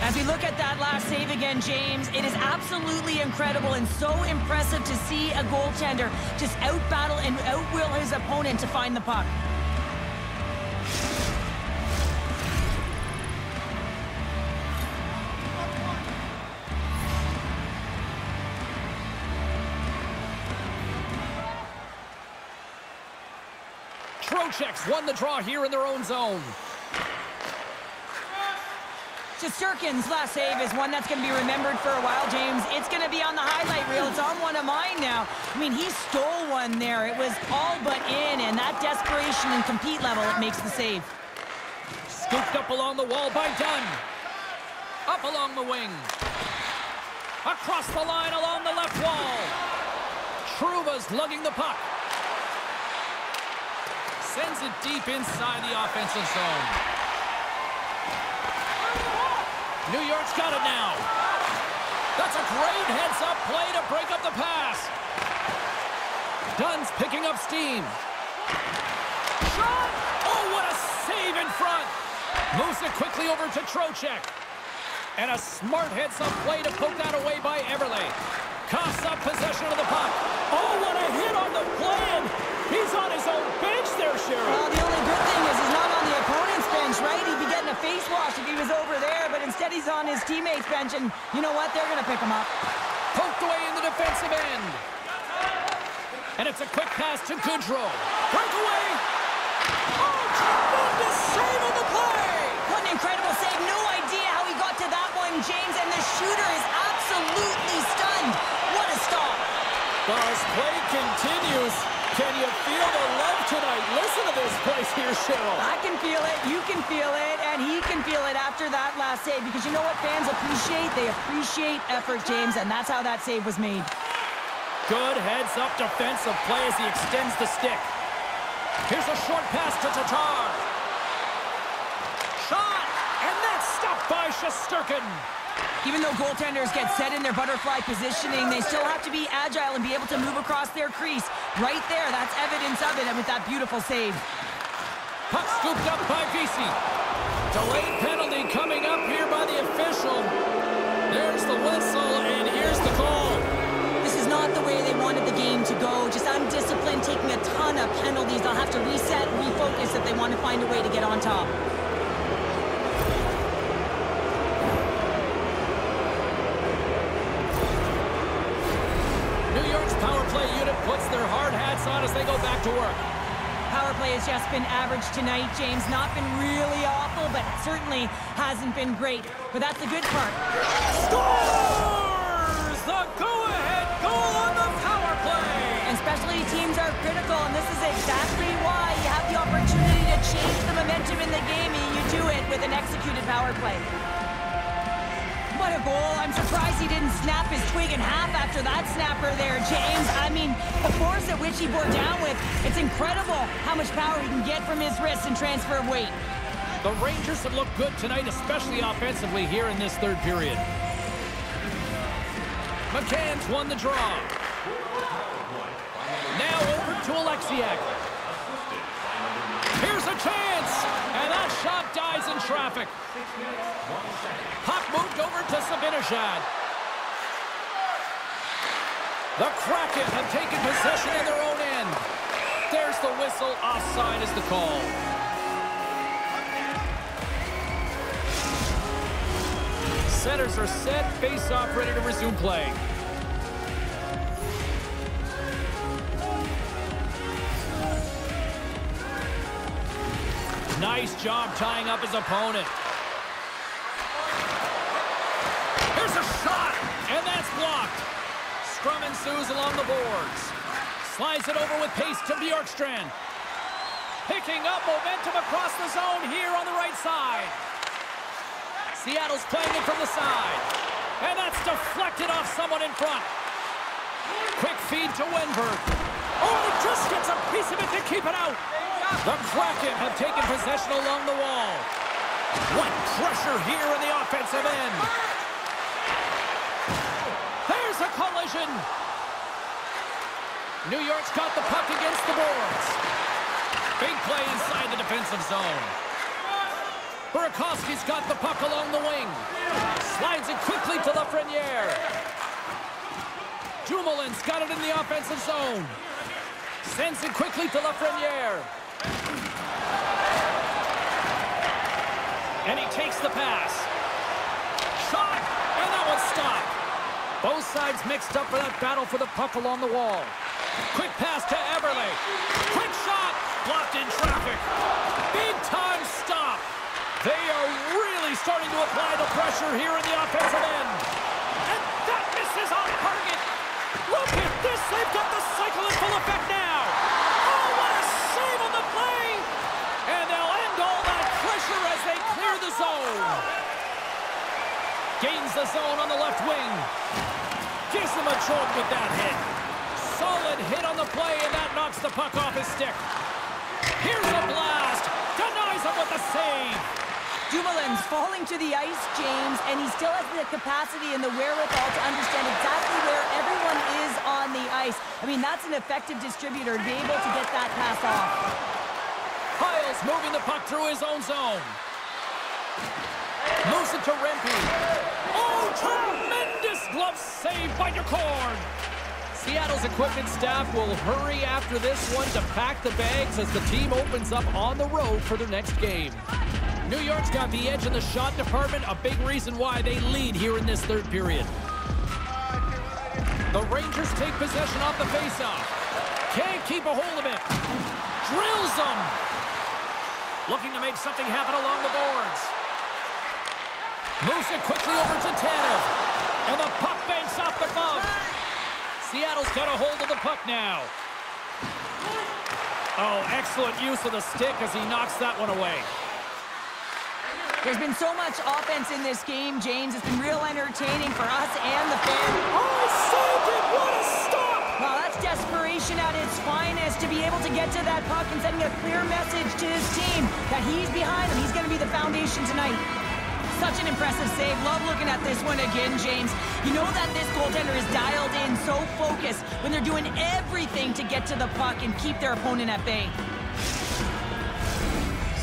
As we look at that last save again, James, it is absolutely incredible and so impressive to see a goaltender just out-battle and out-will his opponent to find the puck. Trocheck's won the draw here in their own zone. Shesterkin's last save is one that's going to be remembered for a while, James. It's going to be on the highlight reel. It's on one of mine now. I mean, he stole one there. It was all but in, and that desperation and compete level, it makes the save. Scooped up along the wall by Dunn. Up along the wing. Across the line along the left wall. Truba's lugging the puck. Sends it deep inside the offensive zone. New York's got it now. That's a great heads-up play to break up the pass. Dunn's picking up steam. Shot! Oh, what a save in front. Moves it quickly over to Trocheck. And a smart heads-up play to poke that away by Eberle. Coughs up possession of the puck. Oh, what a hit on the play! He's on his own bench there, Sheriff. Well, the only good thing is he's not on the opponent's bench, right? He'd be getting a face wash if he was over there, but instead he's on his teammate's bench, and you know what? They're going to pick him up. Poked away in the defensive end. And it's a quick pass to Goodrow. Breakaway. Oh, tremendous save on the play. What an incredible save. No idea how he got to that one, James, and the shooter is absolutely stunned. What a stop. Well, his play continues. Can you feel the love tonight? Listen to this place here, Cheryl. I can feel it, you can feel it, and he can feel it after that last save, because you know what fans appreciate? They appreciate effort, James, and that's how that save was made. Good heads-up defensive play as he extends the stick. Here's a short pass to Tatar. Shot, and that's stopped by Shesterkin. Even though goaltenders get set in their butterfly positioning, they still have to be agile and be able to move across their crease. Right there, that's evidence of it, and with that beautiful save. Puck scooped up by Vesey. Delayed penalty coming up here by the official. There's the whistle, and here's the call. This is not the way they wanted the game to go. Just undisciplined, taking a ton of penalties. They'll have to reset, refocus if they want to find a way to get on top. Puts their hard hats on as they go back to work. Power play has just been average tonight, James. Not been really awful, but certainly hasn't been great. But that's the good part. Scores! The go-ahead goal on the power play! And specialty teams are critical, and this is exactly why you have the opportunity to change the momentum in the game, and you do it with an executed power play. What a goal. I'm surprised he didn't snap his twig in half after that snapper there, James. I mean, the force at which he bore down with, it's incredible how much power he can get from his wrist and transfer of weight. The Rangers have looked good tonight, especially offensively here in this third period. McCann's won the draw. Now over to Alexiak. Here's a chance, and that shot dies in traffic. Puck moved over to Zibanejad. The Kraken have taken possession in their own end. There's the whistle. Offside is the call. centers are set. Face-off ready to resume play. Nice job tying up his opponent. Here's a shot, and that's blocked. Scrum ensues along the boards. Slides it over with pace to Bjorkstrand. Picking up momentum across the zone here on the right side. Seattle's playing it from the side. And that's deflected off someone in front. Quick feed to Wenberg. Oh, he just gets a piece of it to keep it out. The Kraken have taken possession along the wall. What pressure here in the offensive end. There's a collision. New York's got the puck against the boards. Big play inside the defensive zone. Burakovsky's got the puck along the wing. Slides it quickly to Lafreniere. Jumelin's got it in the offensive zone. Sends it quickly to Lafreniere. And he takes the pass. Shot, and that one's stopped. Both sides mixed up for that battle for the puck along the wall. Quick pass to Eberle. Quick shot, blocked in traffic. Big time stop. They are really starting to apply the pressure here in the offensive end. And that misses on target. Look at this, they've got the cycle in full effect now. Oh, what a save on the play! And they'll end all that pressure as they clear the zone. Gains the zone on the left wing. Gives them a choke with that hit. Solid hit on the play, and that knocks the puck off his stick. Here's a blast. Denies him with a save. Dumoulin's falling to the ice, James, and he still has the capacity and the wherewithal to understand exactly where everyone is on the ice. I mean, that's an effective distributor to be able to get that pass off. Hiles moving the puck through his own zone. Moves it to Rempe. Oh, tremendous glove save by DeCourcy. Seattle's equipment staff will hurry after this one to pack the bags as the team opens up on the road for their next game. New York's got the edge in the shot department, a big reason why they lead here in this third period. The Rangers take possession off the faceoff. Can't keep a hold of it. Drills them. Looking to make something happen along the boards. Moves it quickly over to Tanev. And the puck banks off the glove. Seattle's got a hold of the puck now. Oh, excellent use of the stick as he knocks that one away. There's been so much offense in this game, James. It's been real entertaining for us and the fans. Oh, saved it! What a stop! Well, that's desperation at its finest to be able to get to that puck and sending a clear message to his team that he's behind him. He's going to be the foundation tonight. Such an impressive save. Love looking at this one again, James. You know that this goaltender is dialed in, so focused when they're doing everything to get to the puck and keep their opponent at bay.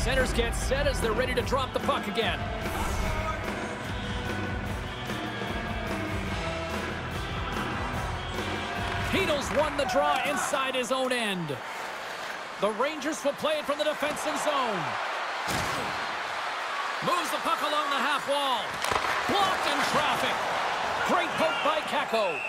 Centers get set as they're ready to drop the puck again. Hino's won the draw inside his own end. The Rangers will play it from the defensive zone. Moves the puck along the half wall. Blocked in traffic. Great poke by Kakko.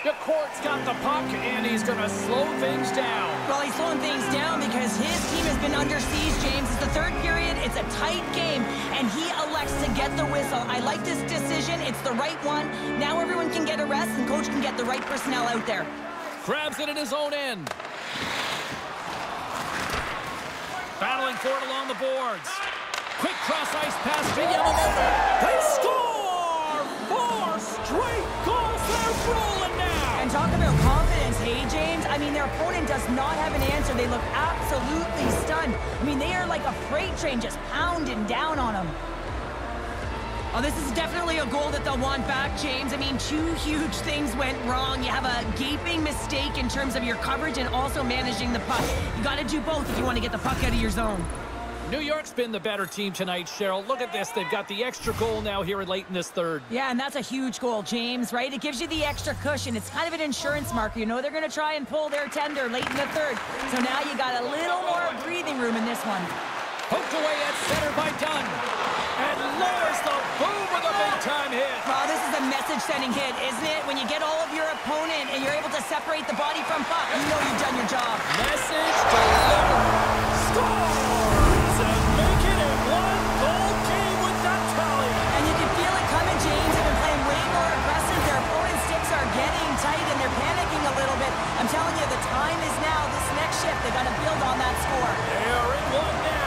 DeCourcy's got the puck, and he's going to slow things down. Well, he's slowing things down because his team has been under siege, James. It's the third period. It's a tight game, and he elects to get the whistle. I like this decision. It's the right one. Now everyone can get a rest, and coach can get the right personnel out there. Grabs it in his own end. Battling for it along the boards. Quick cross-ice pass to Yamamoto. They score! Four straight goals. They're rolling now. And talk about confidence, hey, James? I mean, their opponent does not have an answer. They look absolutely stunned. I mean, they are like a freight train just pounding down on them. Oh, this is definitely a goal that they'll want back, James. I mean, two huge things went wrong. You have a gaping mistake in terms of your coverage and also managing the puck. You got to do both if you want to get the puck out of your zone. New York's been the better team tonight, Cheryl. Look at this. They've got the extra goal now here late in this third. Yeah, and that's a huge goal, James, right? It gives you the extra cushion. It's kind of an insurance marker. You know they're going to try and pull their tender late in the third. So now you got a little more breathing room in this one. Poked away at center by Dunn. And lowers the boom with a big-time hit. bro. This is a message-sending hit, isn't it? When you get all of your opponent and you're able to separate the body from puck, you know you've done your job. Message delivered. Scores! And making it one goal game with that tally. And you can feel it coming, James. They've been playing way more aggressive. Their opponent's sticks are getting tight and they're panicking a little bit. I'm telling you, the time is now. This next shift, they've got to build on that score. They are in one now.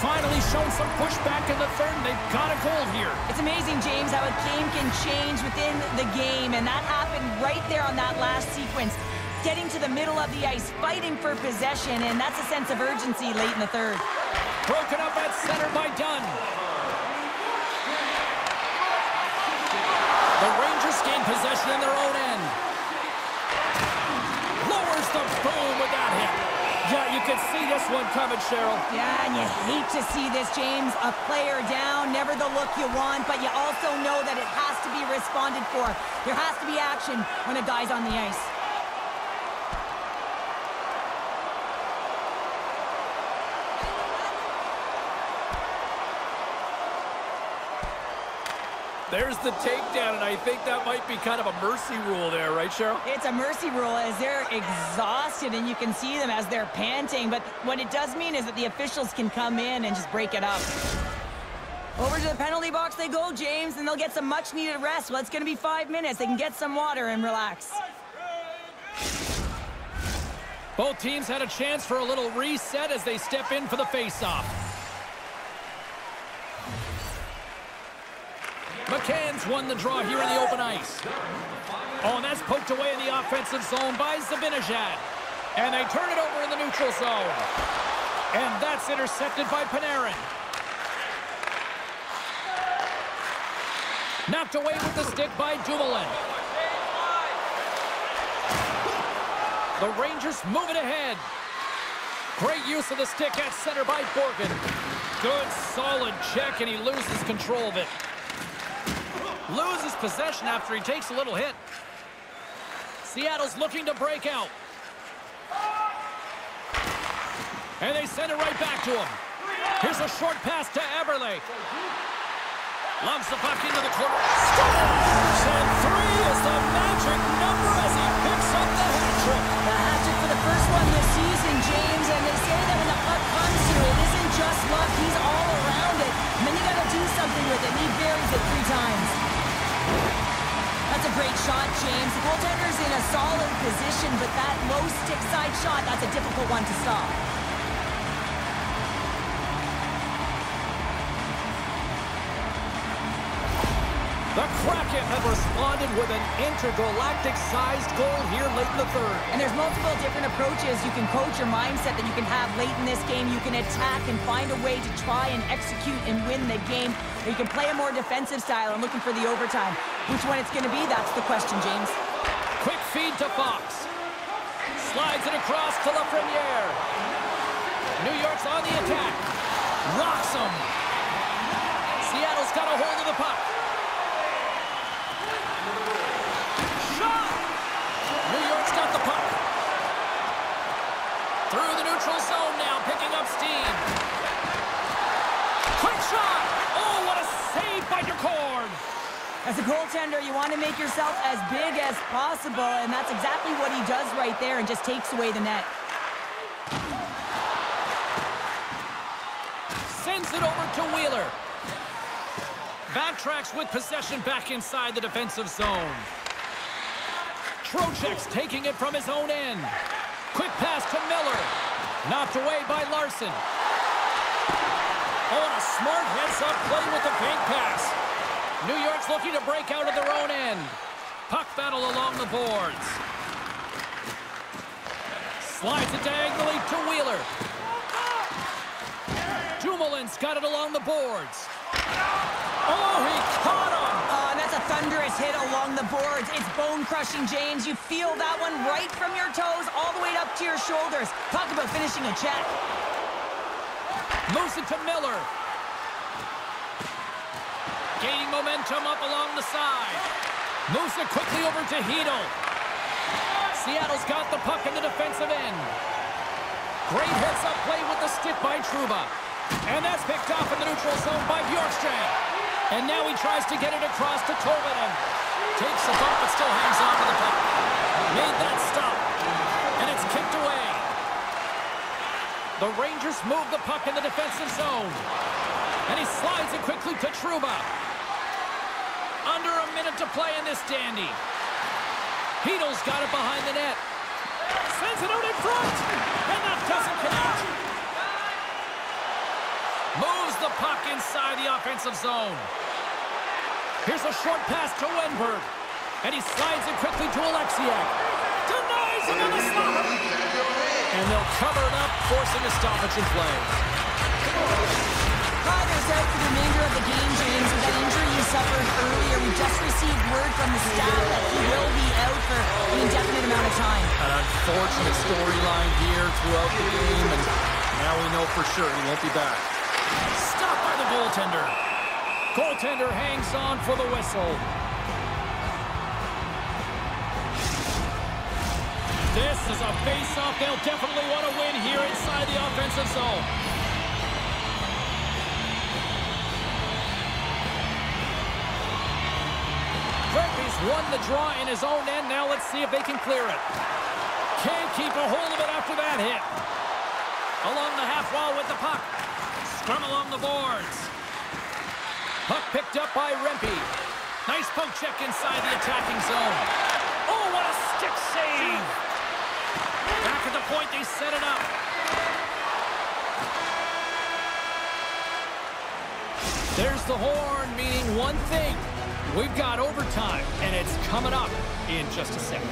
Finally shown some pushback in the third, and they've got a goal here. It's amazing, James, how a game can change within the game, and that happened right there on that last sequence. Getting to the middle of the ice, fighting for possession, and that's a sense of urgency late in the third. Broken up at center by Dunn. The Rangers gain possession in their own end. Lowers the boom with that hit. Yeah, you can see this one coming, Cheryl. Yeah, and you hate to see this, James. A player down, never the look you want, but you also know that it has to be responded for. There has to be action when it dies on the ice. There's the takedown, and I think that might be kind of a mercy rule there, right, Cheryl? It's a mercy rule as they're exhausted, and you can see them as they're panting. But what it does mean is that the officials can come in and just break it up. Over to the penalty box they go, James, and they'll get some much-needed rest. Well, it's going to be five minutes. They can get some water and relax. Both teams had a chance for a little reset as they step in for the face-off. McCann's won the draw here in the open ice. Oh, and that's poked away in the offensive zone by Zibanejad. And they turn it over in the neutral zone. And that's intercepted by Panarin. Knocked away with the stick by Dumoulin. The Rangers move it ahead. Great use of the stick at center by Gorkin. Good, solid check, and he loses control of it. Loses possession after he takes a little hit. Seattle's looking to break out. And they send it right back to him. Here's a short pass to Eberle. Loves the puck into the corner. Scores! And three is the magic number as he picks up the hat trick. The hat trick for the first one this season, James. And they say that when the puck comes to it, it isn't just luck. He's all around it. And then you got to do something with it. And he buries it three times. That's a great shot, James. The goaltender's in a solid position, but that low stick side shot, that's a difficult one to stop. The Kraken have responded with an intergalactic-sized goal here late in the third. And there's multiple different approaches you can coach your mindset that you can have late in this game. You can attack and find a way to try and execute and win the game. Or you can play a more defensive style and looking for the overtime. Which one it's going to be, that's the question, James. Quick feed to Fox. Slides it across to Lafreniere. New York's on the attack. Rocks him. Seattle's got a hold of the puck. Through the neutral zone now, picking up steam. Quick shot! Oh, what a save by DeCourcy! As a goaltender, you want to make yourself as big as possible, and that's exactly what he does right there and just takes away the net. Sends it over to Wheeler. Backtracks with possession back inside the defensive zone. Trocheck's taking it from his own end. Quick pass to Miller. Knocked away by Larson. Oh, and a smart heads-up play with the pink pass. New York's looking to break out of their own end. Puck battle along the boards. Slides it diagonally to Wheeler. Jumelin's got it along the boards. Oh, he caught him! Uh, that's a thunderous hit along the boards. It's bone-crushing, James. You feel that one right from your toes all the way up to your shoulders. Talk about finishing a check. Moves it to Miller. Gaining momentum up along the side. Moves it quickly over to Hino. Seattle's got the puck in the defensive end. Great heads up play with the stick by Truba. And that's picked off in the neutral zone by Bjorkstrand. And now he tries to get it across to Tolvanen. Takes the bump, but still hangs on to the puck. Made that stop. And it's kicked away. The Rangers move the puck in the defensive zone. And he slides it quickly to Truba. Under a minute to play in this dandy. Hino's got it behind the net. Sends it out in front. And that doesn't connect. Moves the puck inside the offensive zone. Here's a short pass to Wenberg. And he slides it quickly to Alexiak. Denies him in the slot. And they'll cover it up, forcing a stoppage in play. Kreider's out for the remainder of the game, James. With that injury he suffered earlier, we just received word from the staff that he will be out for an indefinite amount of time. An unfortunate storyline here throughout the game, and now we know for sure he won't be back. Stopped by the goaltender. Goaltender hangs on for the whistle. This is a face-off. They'll definitely want to win here inside the offensive zone. Won the draw in his own end. Now let's see if they can clear it. Can't keep a hold of it after that hit. Along the half wall with the puck. Scrum along the boards. Puck picked up by Rempe. Nice poke check inside the attacking zone. Oh, what a stick save. Back at the point, they set it up. There's the horn, meaning one thing. We've got overtime, and it's coming up in just a second.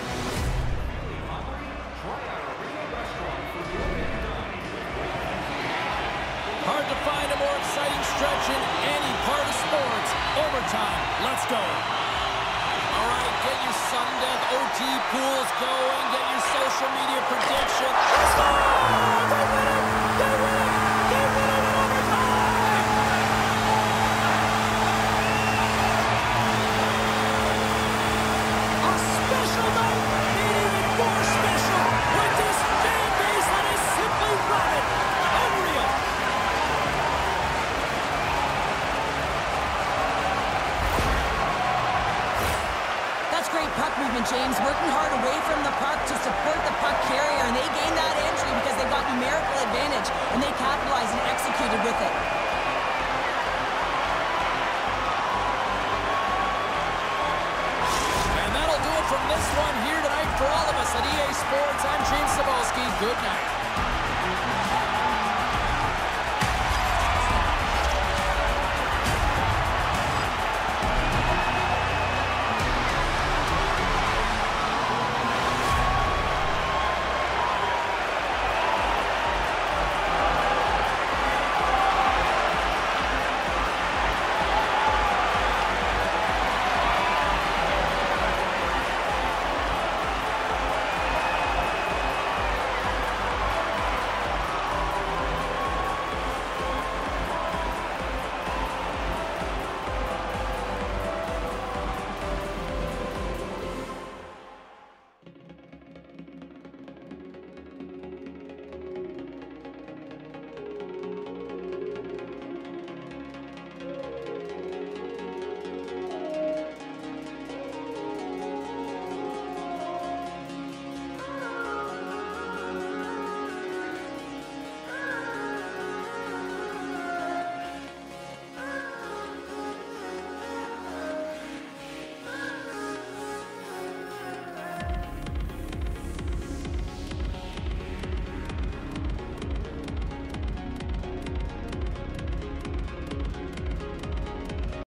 Hard to find a more exciting stretch in any part of sports. Overtime, let's go. All right, get your sudden death O T pools going. Get your social media prediction. Let's go! They win it! They win it! They win it in overtime! James working hard away from the puck to support the puck carrier, and they gained that entry because they got numerical advantage, and they capitalized and executed with it. And that'll do it from this one here tonight for all of us at E A Sports. I'm James Cebulski. Good night.